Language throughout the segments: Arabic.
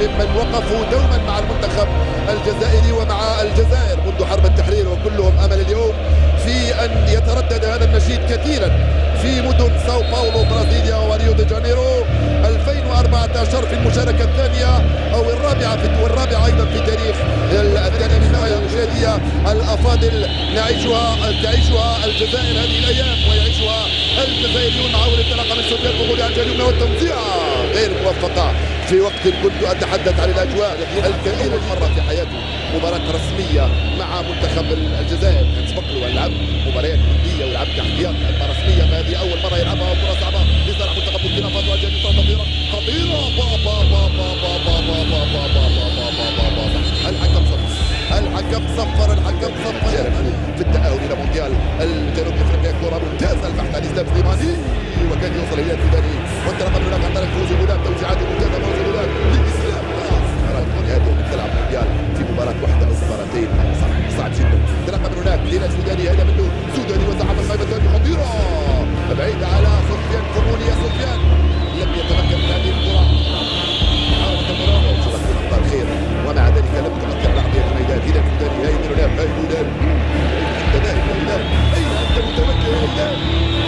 ممن وقفوا دوما مع المنتخب الجزائري ومع الجزائر منذ حرب التحرير، وكلهم امل اليوم في ان يتردد هذا النشيد كثيرا في مدن ساو باولو برازيليا وريو دي جانيرو 2014 في المشاركه الثانيه او الرابعه ايضا في تاريخ التنافسيه المشاهديه الافاضل تعيشها الجزائر هذه الايام ويعيشها الجزائريون عبر الطلاقه من سفيان بوغولي عن جانبنا، والتوزيعه غير موفقه في وقت كنت اتحدث عن الاجواء الكثير مره في حياته مباراه رسميه مع منتخب الجزائر، كان سبق له يلعب مباريات وديه ويلعب كاحتياط لعبه رسميه، فهذه اول مره يلعبها وكره صعبه لصالح منتخب بوركينا فاسو على جانب خطيره خطيره الحكم صفر، الحكم صفر في التأهل الى مونديال الجنوب افريقيا. كره ممتازه البحث عن اسلام سليماني وكان يوصل الى الثاني وانطلق الهناك عن طريق فوزي بولاد، توزيعات ممتازه فوزي بولاد للاسلام هذه تلعب مونديال في مباراه واحده او مباراتين صعب جدا. انطلق من هناك ليلى سوداني، هذا منه سوداني وزعم الخيمه الثانيه خطيره بعيده على سفيان فرعوني، يا سفيان لم يتمكن من هذه الكره حاولت المراوغه وصلت لمقطع الخير ومع ذلك لم تؤثر لعبه الميدان. هيدا سوداني، هيدا هلال، هيدا هلال، انت نائب يا هلال، اين انت متوجه يا هلال؟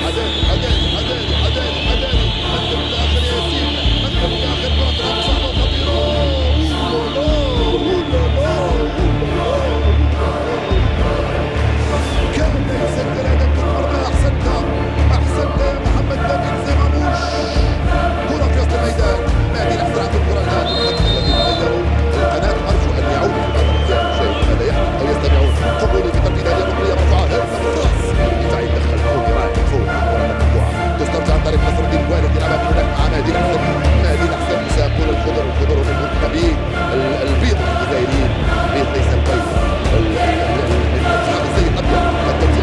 حداني حداني حداني حداني حداني، انت متاخر يا ياسين، انت متاخر، كره صعبه خطيره كان يسجل هدف المرمى. احسنتها احسنتها يا محمد نبيل زماموش، كره في وسط الميدان، هذه الاحتراق الكره الان الخط الذي تغيروا القناه، ارجو ان يعودوا بعد الرجال شيء ماذا يحدث او يستمعون. فقولي في ترتيب هذه الركنيه مرفوعه هدف الراس دفاعي دخل فوقي راعي فوق الكره المرفوعه تسترجع عن طريق نصر الدين والد يلعبها من هناك مع نادي الاحسن، نادي الاحسن يساقون الخضر ومن المنتخبين البيض الجزائريين، البيض ليس البيض الاتحاد السيد ابيض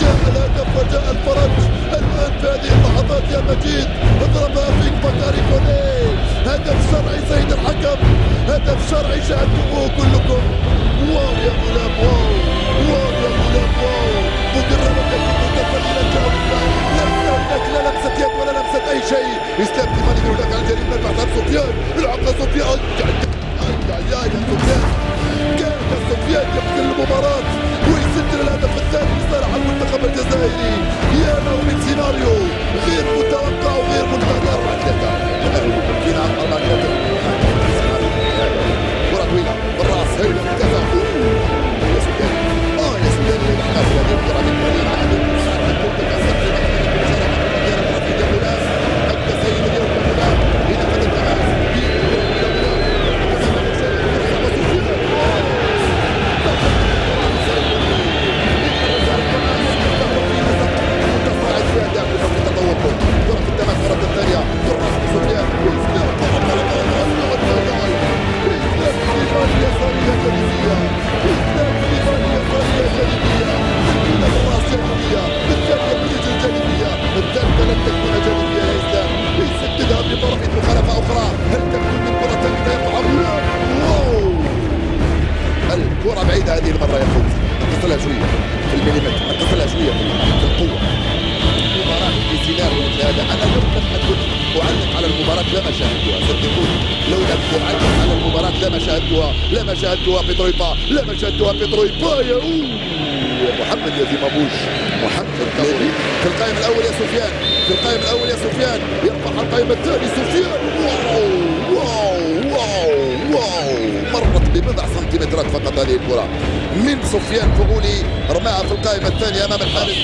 جاء الهدف وجاء الفرج الان في هذه اللحظات يا مجيد، اضرب شويه في الكلمات، تدخلها شويه في القوه. المباراه السيناريو مثل هذا انا لم كنت اعلق على المباراه لما شاهدتها، صدقوني لو لم اعلق على المباراه لما شاهدتها، لما شاهدتها بترويبا، لما شاهدتها بترويبا. يا محمد يا زي مابوش، محمد الطاولي في القائم الاول يا سفيان، في القائم الاول يا سفيان، يرفع القائم الثاني سفيان. واو مرت ببضع سنتيمترات فقط هذه الكره من سفيان فغولي، رماها في القائمه الثانيه امام الحارس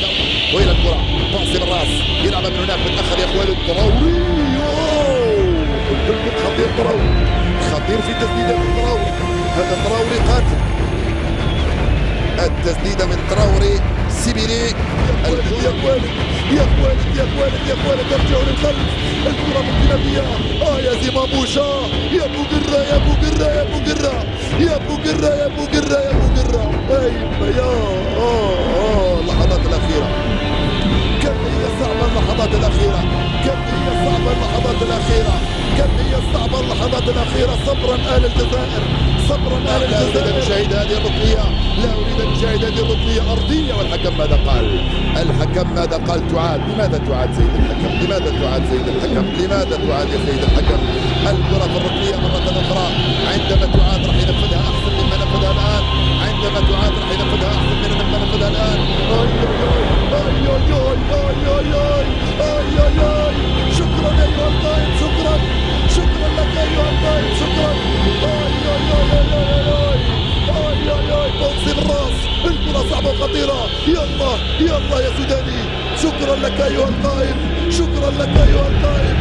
وإلى الكره طاس بالراس، يلعبها من هناك متاخر يا خوالد الطراوري. الكل خطير الطراوري، خطير في تسديده الطراوري، هذا الطراوري قاتل. التسديده من طراوري سيبيلي. يا خوالد يا خوالد يا خوالد يا خوالد ارجعوا للخلف، الكره بالديناميه. يا زي مابوش، يا بوقره يا بوقره يا بوقره يا بوقره يا بوقره يا بوقره. ايوا يا اللحظات الاخيره كم هي صعبه، اللحظات الاخيره كم هي صعبه، اللحظات الاخيره كم هي صعبه، اللحظات الاخيره. صبرا اهل الجزائر، صبرا اهل الجزائر. لا اريد ان اشاهد هذه الركنيه، لا اريد ان اشاهد هذه الركنيه ارضيه. والحكم ماذا قال؟ الحكم ماذا قال؟ تعاد. لماذا تعاد سيد الحكم؟ لماذا تعاد سيد الحكم؟ لماذا تعاد يا سيد الحكم؟ الكره في الركنيه مره اخرى، عندما تعاد راح ينفذها احسن مما نفذها الان، عندما تعاد راح ينفذها احسن مما نفذها الان. اي اي اي اي اي اي. شكرا ايها القائد، شكرا، شكرا لك ايها القائد، شكرا. اي اي اي اي اي. طنسي بالراس، الكره صعبه وخطيره. يلا يلا يا سوداني، شكرا لك ايها القائد، شكرا لك ايها القائد.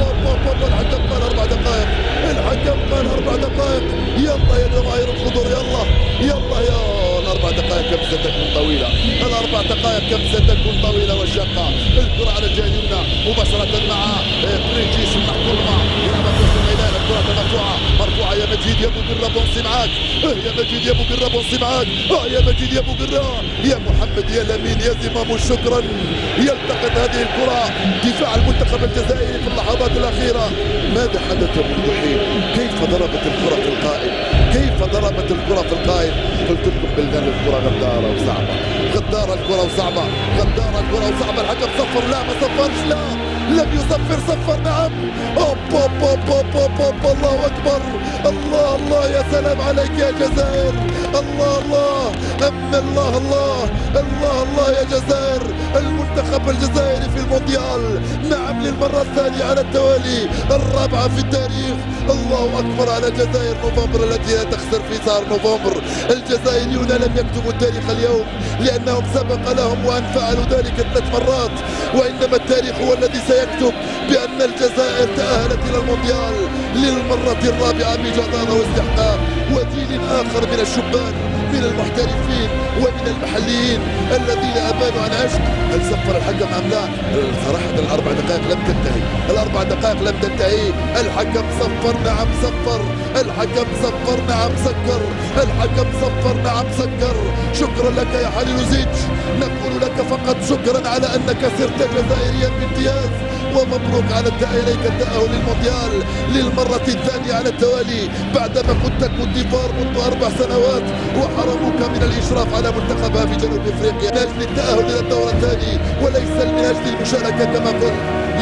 الحكم قال 4 دقائق، الحكم قال 4 دقائق. يلا يا جماهير الخضر، يلا يلا يا. ال4 دقائق كم ستكون طويله، ال4 دقائق كم ستكون طويله وشاقه. الكره على الجهه اليمنى مباشره مع بريجيس المحكومه، يلعبها في وسط الميدان. الكره مرفوعه، مرفوعه يا مجيد يا بوقره، بونسي معاك يا مجيد يا بوقره، بونسي معاك يا مجيد يا بوقره. يا محمد يا لمين يا زمام، شكرا. يلتقط هذه الكره دفاع المنتخب الجزائري في اللحظات الاخيره. ماذا حدث منذ حين؟ كيف ضربت الكره في القائم؟ كيف ضربت الكره في القائم؟ قلت لكم بالله الكره غداره وصعبه، غداره الكره وصعبه، غداره الكره وصعبه. الحكم صفر، لا ما صفرش، لا لم يصفر، صفر نعم. اوبا اوبا اوبا اوبا. الله اكبر، الله الله. يا سلام عليك يا جزائر، الله الله. أما الله الله الله الله يا جزائر. المنتخب الجزائري في المونديال، نعم للمرة الثانية على التوالي، الرابعة في التاريخ. الله أكبر على جزائر نوفمبر التي لا تخسر في صار نوفمبر. الجزائريون لم يكتبوا التاريخ اليوم لأنهم سبق لهم وأن فعلوا ذلك 3 مرات، وإنما التاريخ هو الذي سيكتب بأن الجزائر تأهلت إلى المونديال للمرة الرابعة بجدارة واستحقاق، وجيل آخر من الشبان، من المحترفين ومن المحليين الذين أبانوا عن عشق. هل صفر الحكم أم لا؟ صراحة ال4 دقائق لم تنتهي، ال4 دقائق لم تنتهي. الحكم صفر، نعم صفر، الحكم صفر، نعم سكر، الحكم صفر، نعم سكر. شكرا لك يا حليلوزيتش، نقول لك فقط شكرا على أنك صرت جزائريا بامتياز، ومبروك على إليك التأهل للمونديال للمرة الثانية على التوالي، بعدما كنت كوت ديفوار منذ 4 سنوات وحرموك من الإشراف على منتخبها في جنوب أفريقيا. من أجل التأهل إلى الدور الثاني وليس من أجل المشاركة كما قلت.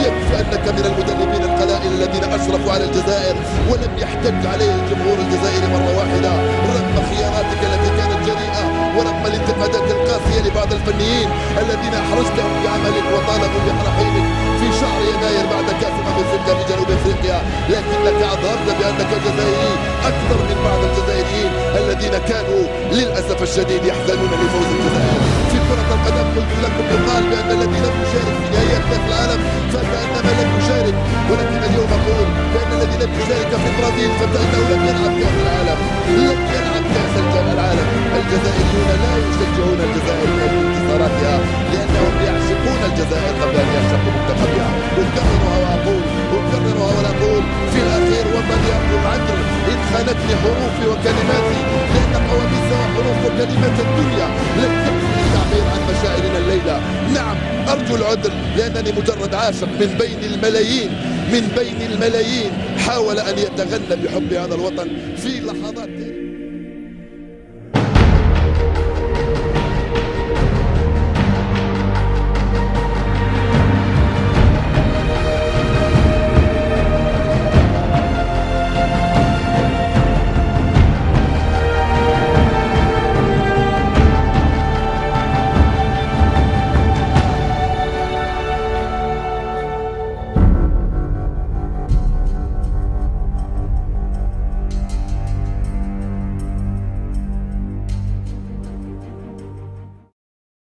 يكفي أنك من المدربين القلائل الذين أشرفوا على الجزائر ولم يحتج عليه الجمهور الجزائري مرة واحدة، رغم خياراتك التي كانت جريئة، ورغم الانتقادات القاسية لبعض الفنيين الذين أحرجتهم بعملك وطالبوا برحيلك في شهر يناير بعد كأس أمم أفريقيا في جنوب أفريقيا، لكنك أظهرت بأنك جزائري أكثر من بعض الجزائريين الذين كانوا للأسف الشديد يحزنون لفوز الجزائر في كرة القدم. قلت لكم يقال بأن الذي لم يشارك في نهائيات كأس العالم فكأنما لم يشارك، ولكن اليوم أقول بأن الذي لم يشارك في البرازيل فكأنه لم يلعب كأس العالم، لم يلعب كأس العالم. الجزائريون لا يشجعون الجزائر في انتصاراتها لأنهم يعشقون الجزائر قبل أن يعشقوا منتخبها. أكررها وأقول، أكررها وأقول، في الأخير ومن يقول عدل، إن خانتني حروفي وكلماتي، لأن قواميس وحروف وكلمات الدنيا لن تكفي للتعبير عن مشاعرنا الليلة. نعم أرجو العذر لأنني مجرد عاشق من بين الملايين، من بين الملايين حاول أن يتغنى بحب هذا الوطن في لحظات